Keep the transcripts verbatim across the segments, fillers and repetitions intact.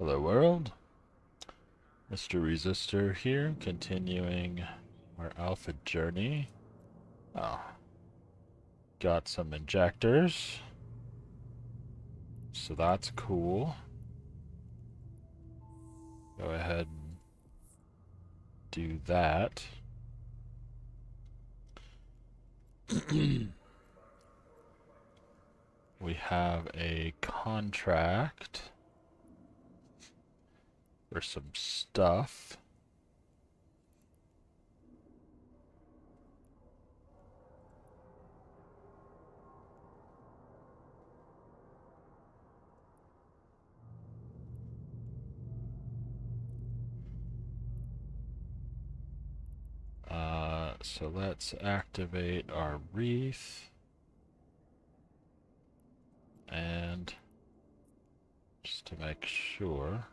Hello world, Mister Resistor here, continuing our alpha journey. Oh, got some injectors, so that's cool. Go ahead and do that. We have a contract for some stuff. Uh, so let's activate our wreath. And just to make sure,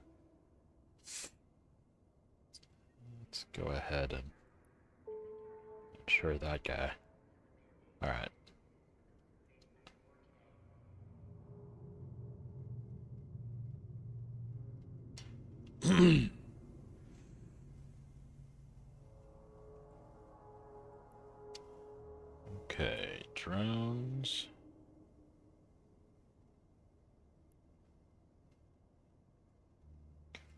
let's go ahead and ensure that guy. All right. Okay, drones.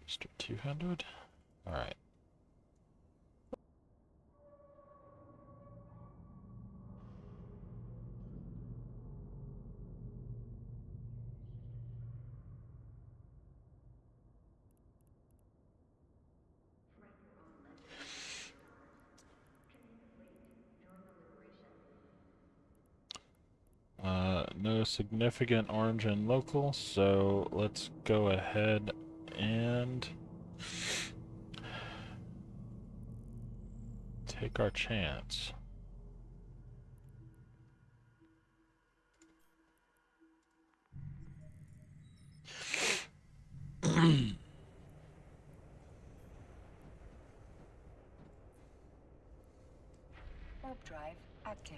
Mister two hundred. All right. Uh, no significant orange and local, so let's go ahead and take our chance. Warp drive active.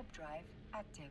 warp drive active.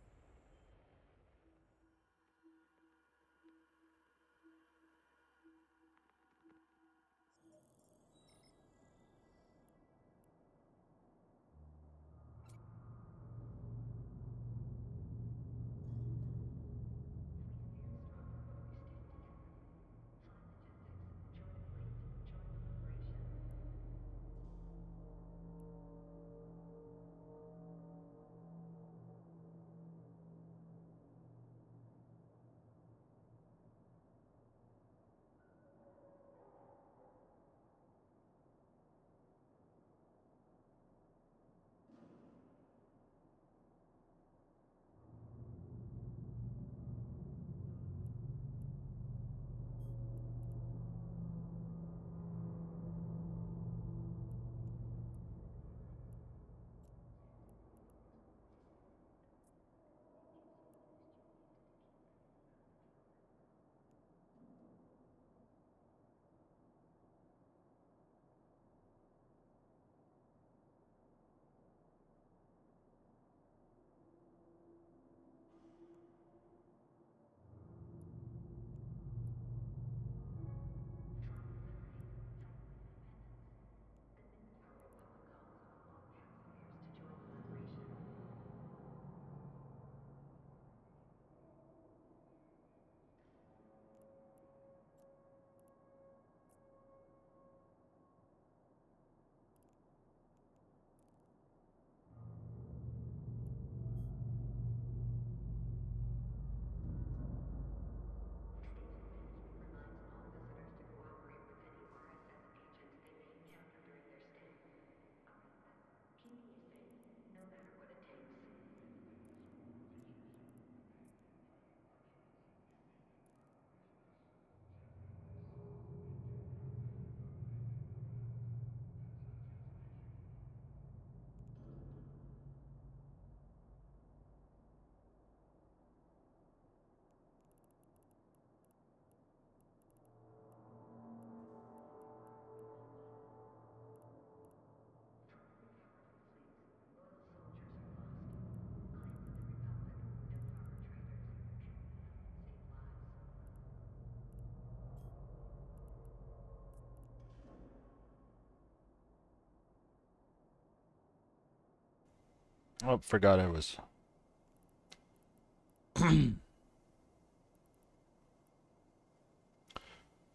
Oh, forgot I was.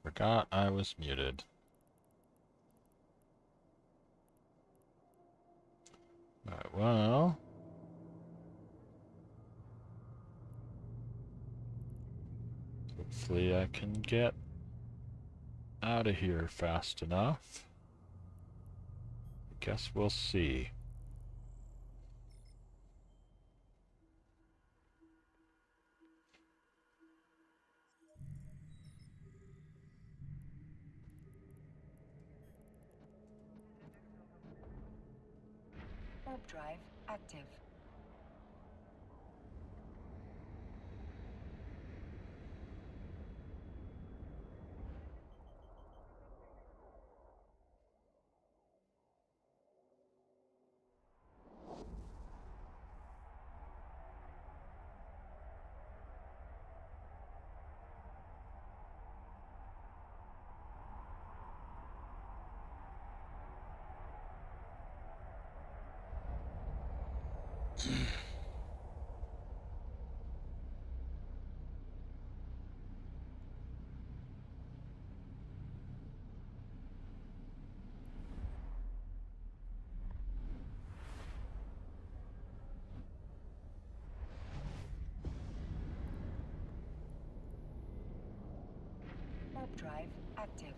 forgot I was muted. All right, well. Hopefully I can get out of here fast enough. I guess we'll see. Drive active. drive active.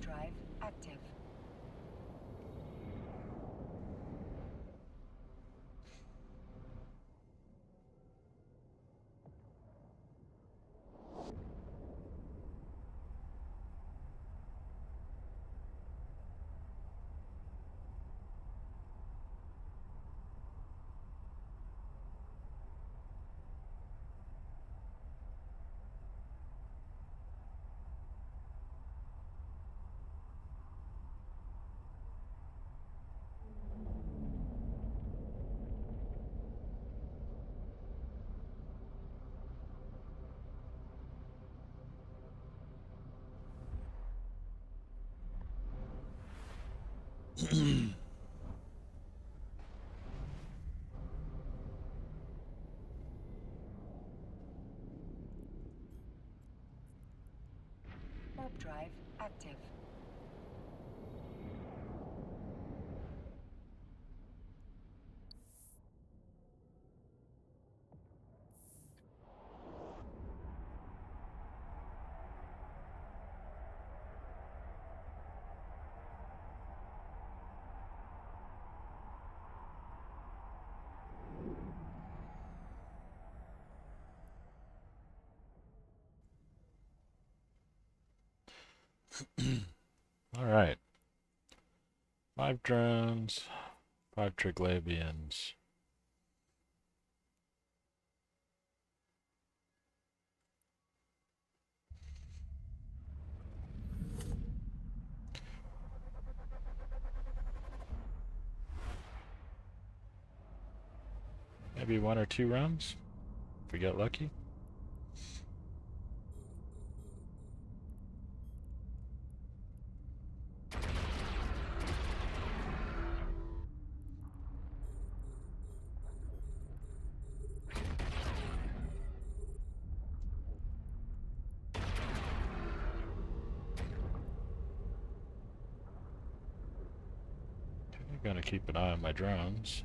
Drive active. Warp drive active. All right, five drones, five Triglavians. Maybe one or two rounds, if we get lucky. Gonna keep an eye on my drones.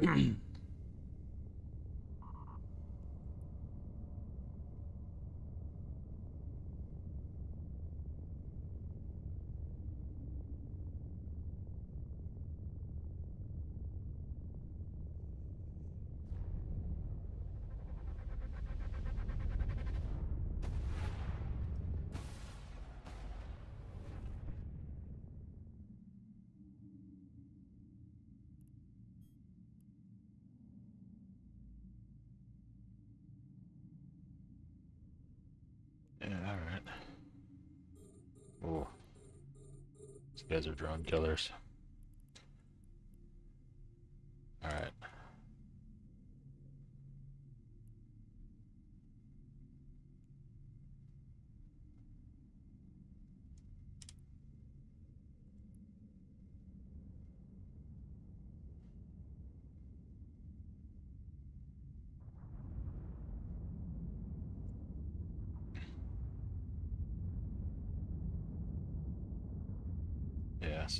You guys are drone killers. All right.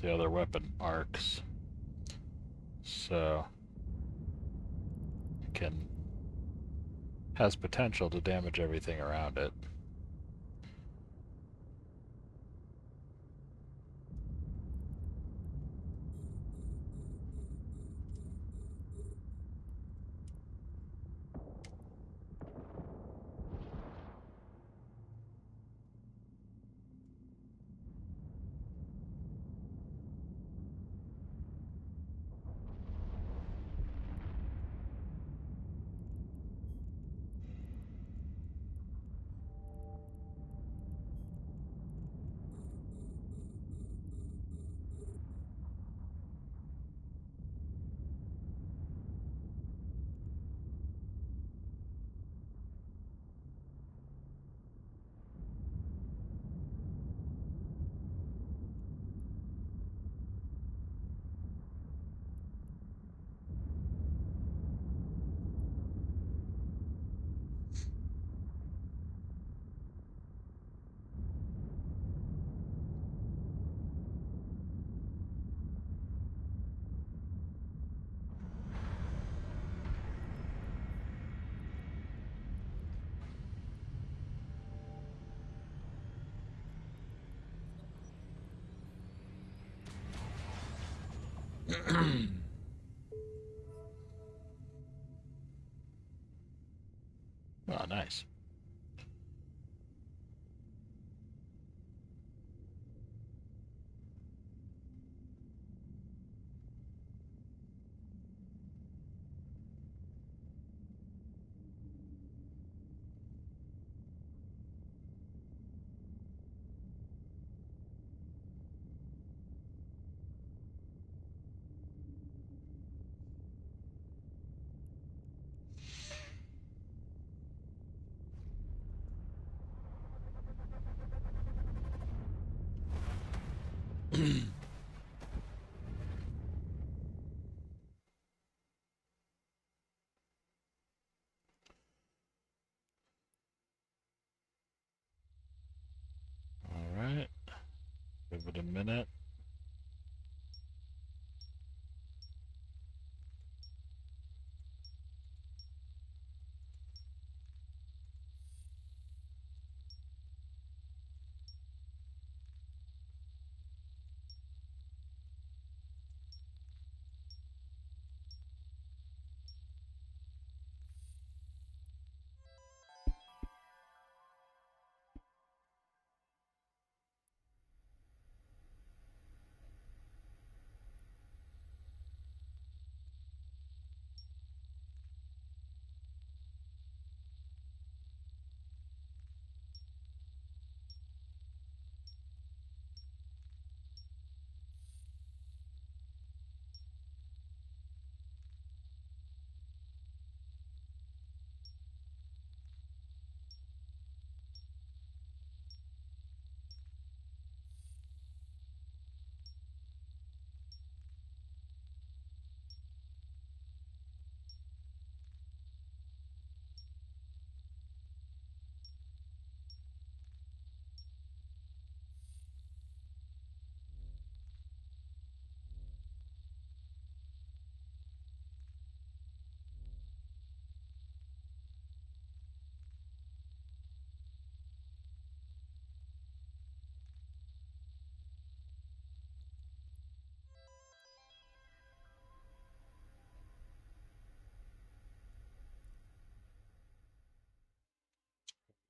The other weapon arcs, so it can has potential to damage everything around it. Oh, nice. Give it a minute.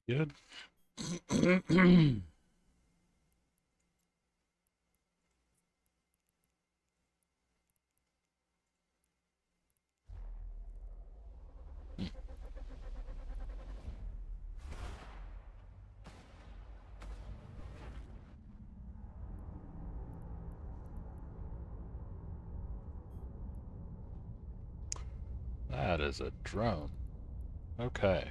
Good. That is a drone. Okay.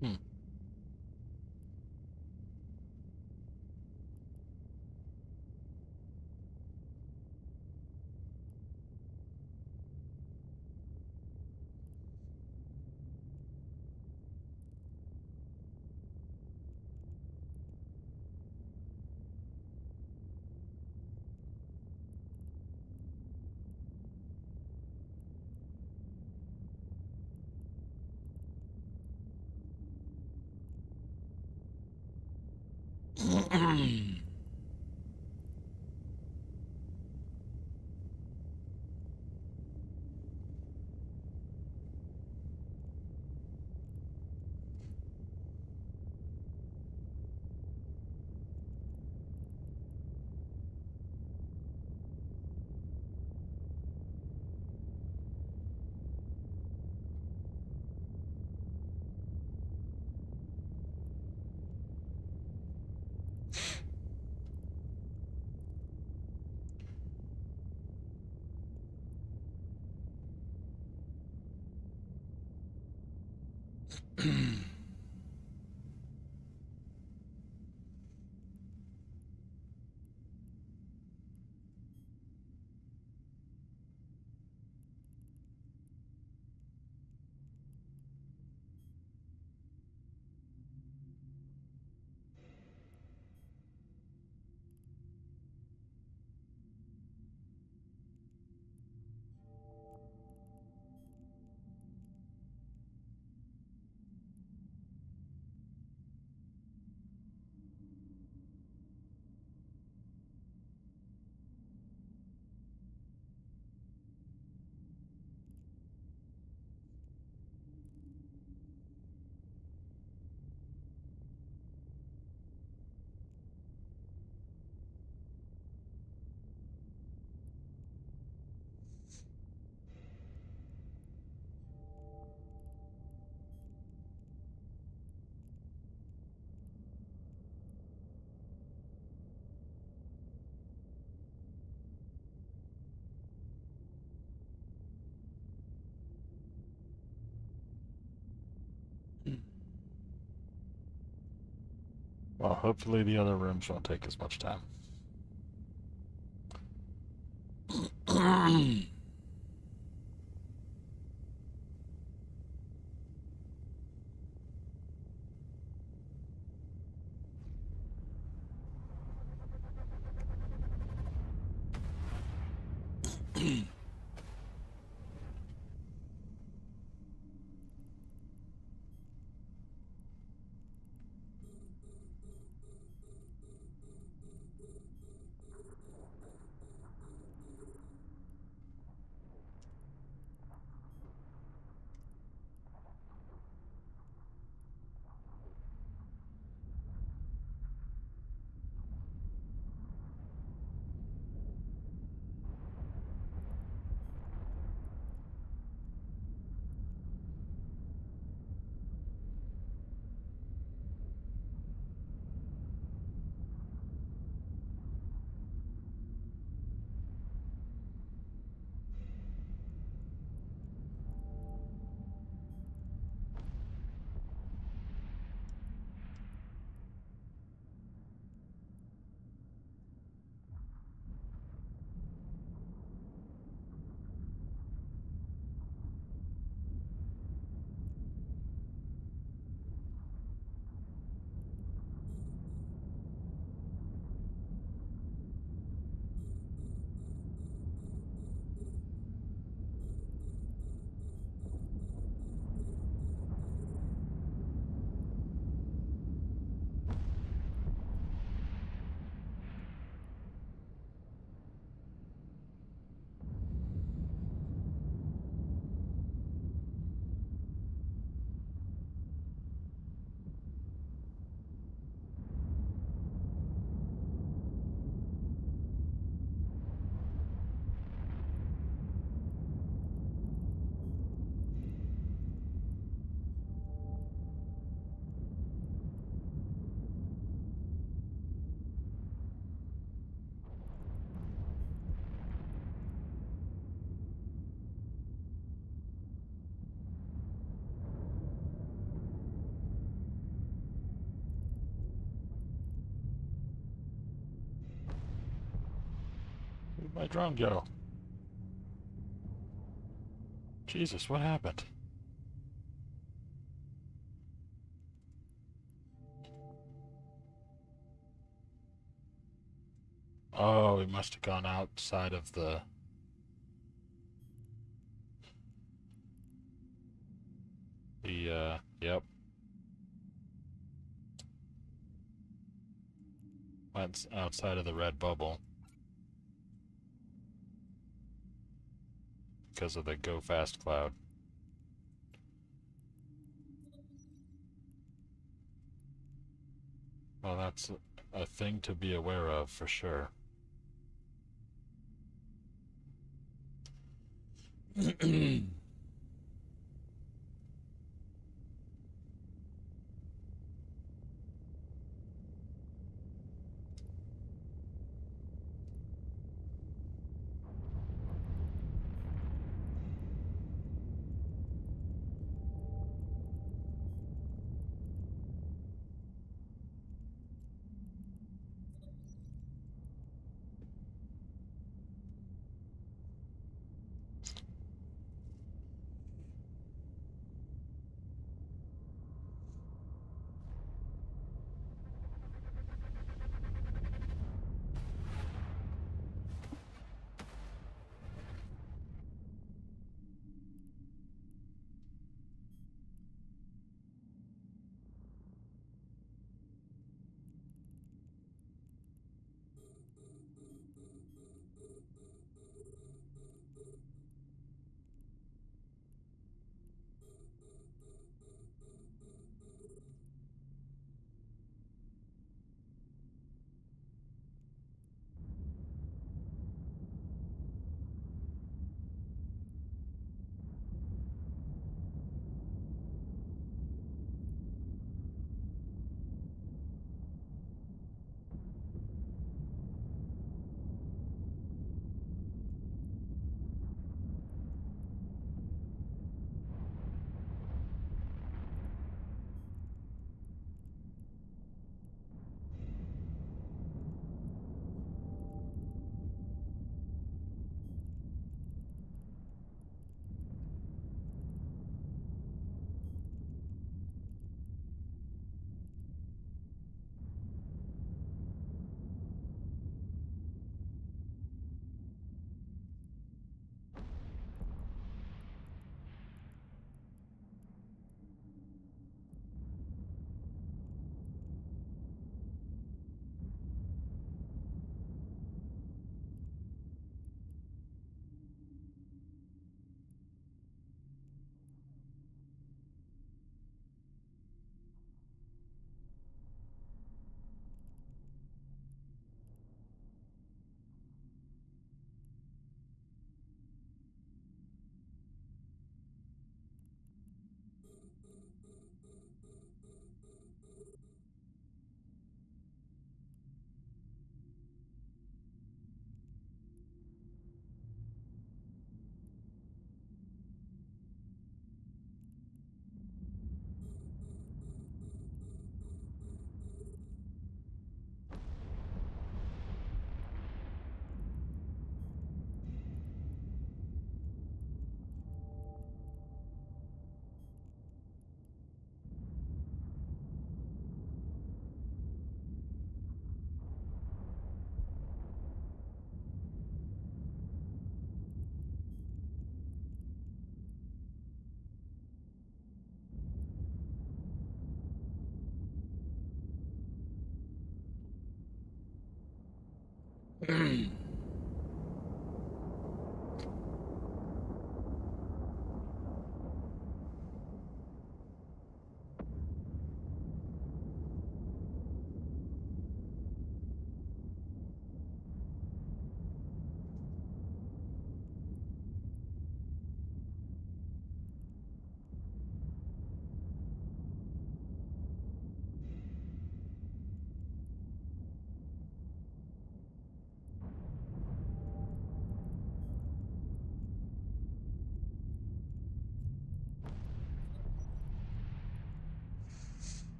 Hmm. Well, hopefully the other rooms won't take as much time. my drone go? Jesus, what happened? Oh, it must have gone outside of the... The, uh, yep. Went outside of the red bubble. Because of the go fast cloud. Well, that's a thing to be aware of for sure.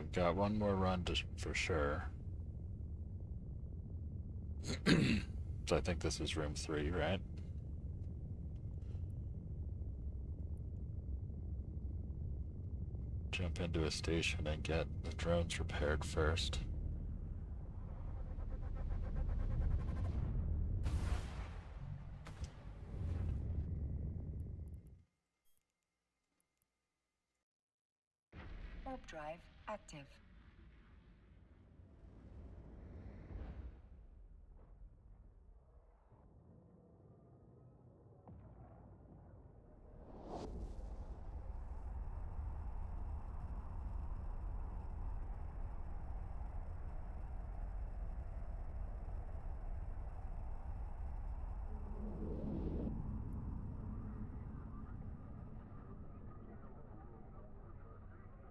I've got one more run to, for sure. So I think this is room three, right? Jump into a station and get the drones repaired first. Warp drive active.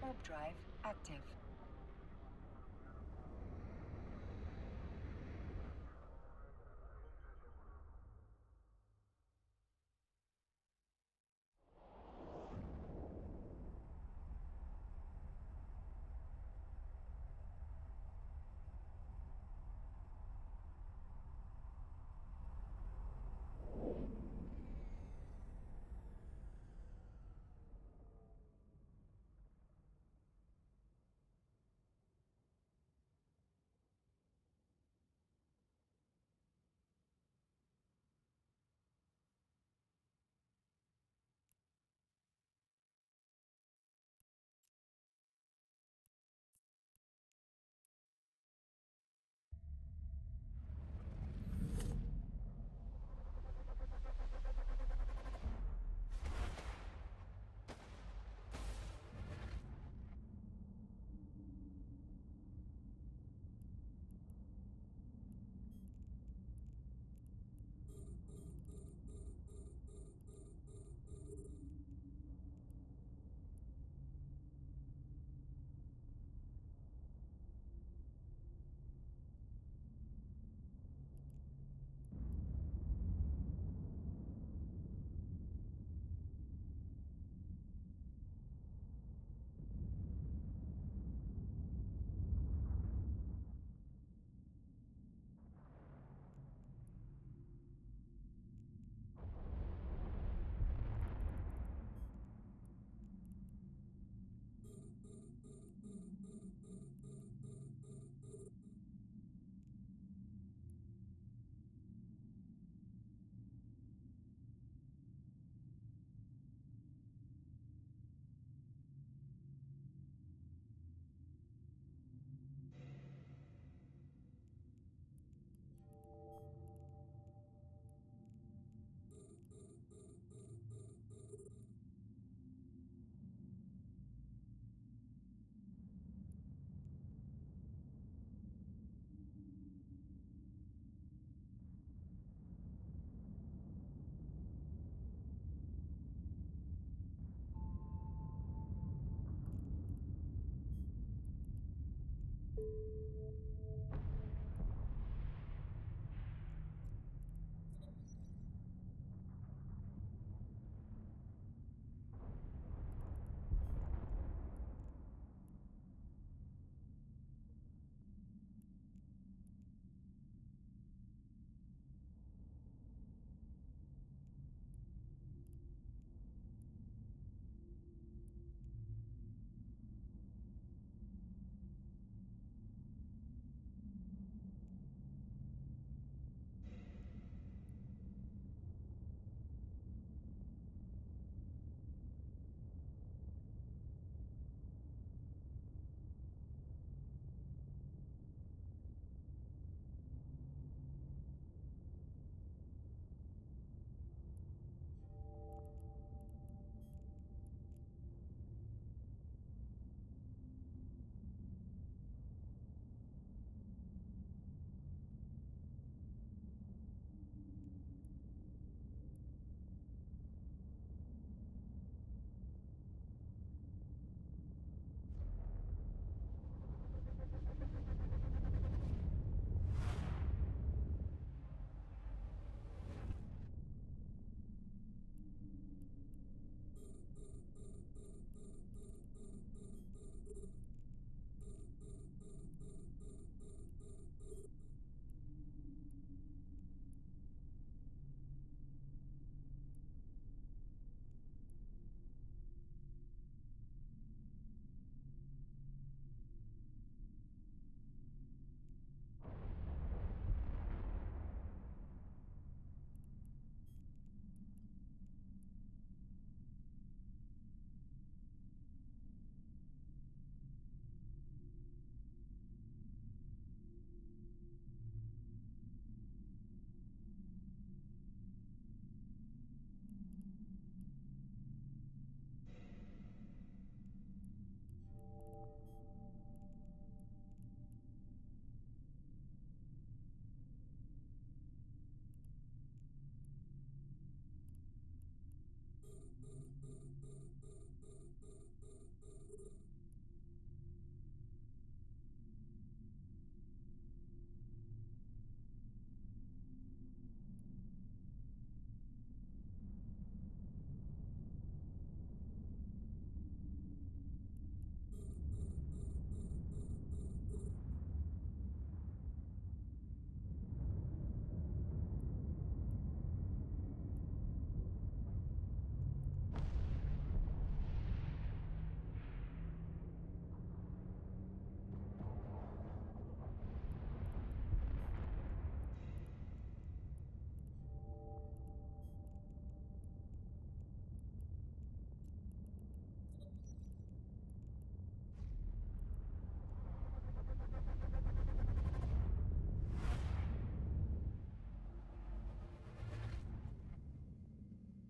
Warp drive active.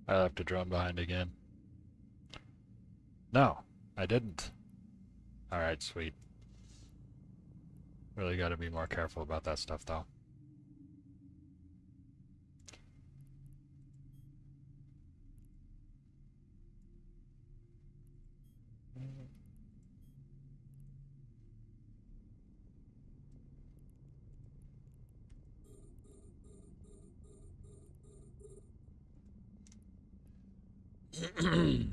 I left a drone behind again. No, I didn't. Alright, sweet. Really gotta be more careful about that stuff, though. Mm.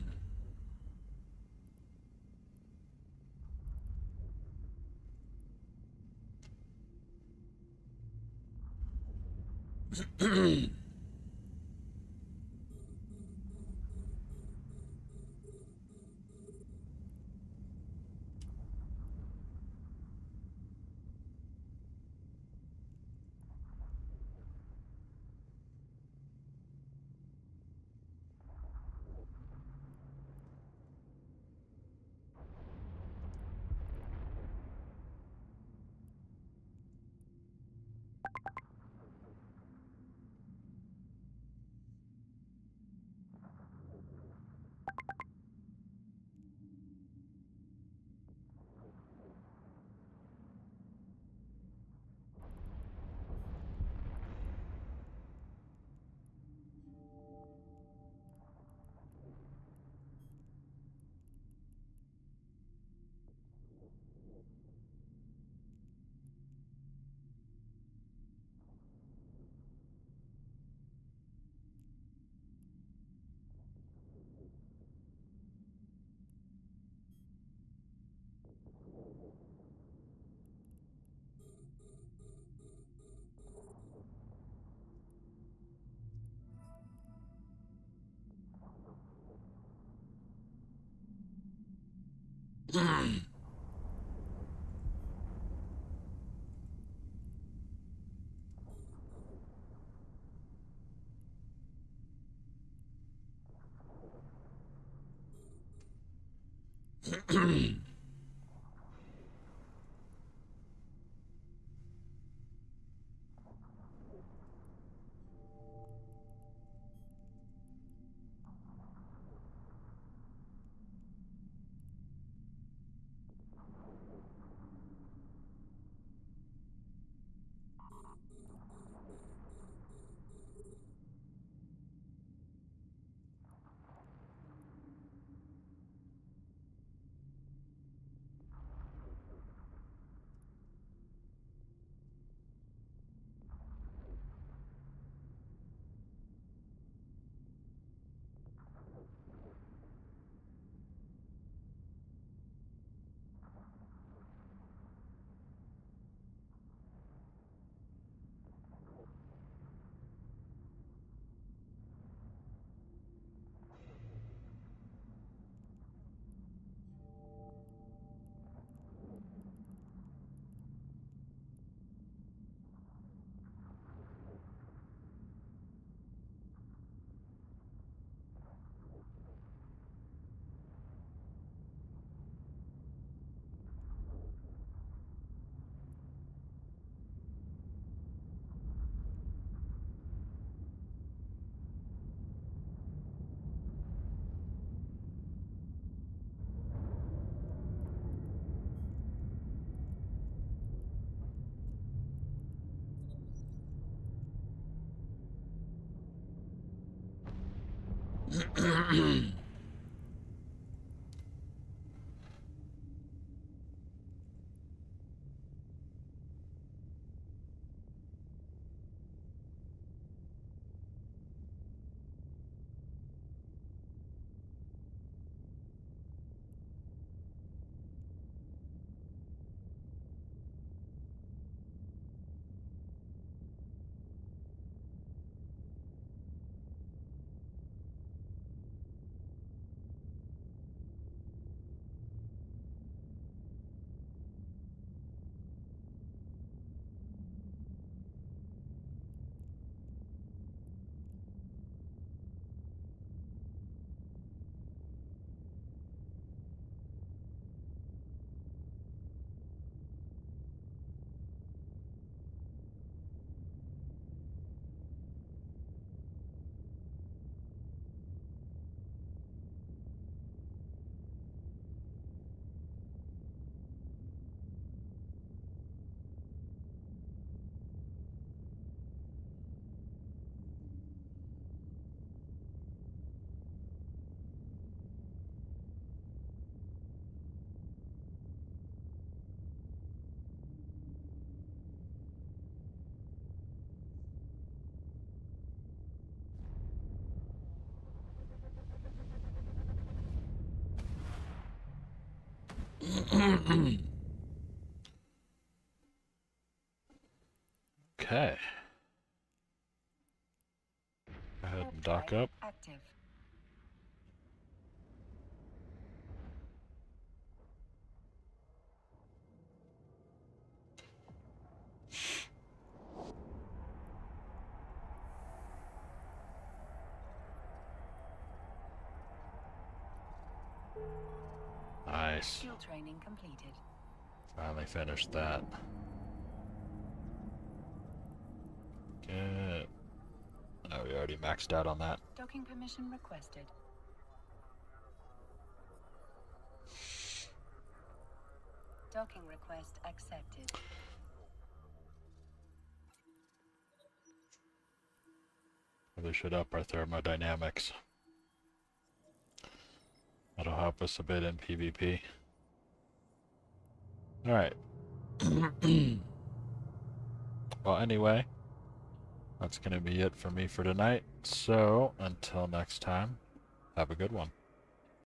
Okay. Go ahead and dock up. Active. Nice. Fuel training completed. Finally finished that. Good. Oh, we already maxed out on that. Docking permission requested. Docking request accepted. Really should up our thermodynamics. That'll help us a bit in PvP. Alright. Well, anyway, that's going to be it for me for tonight. So, until next time, have a good one.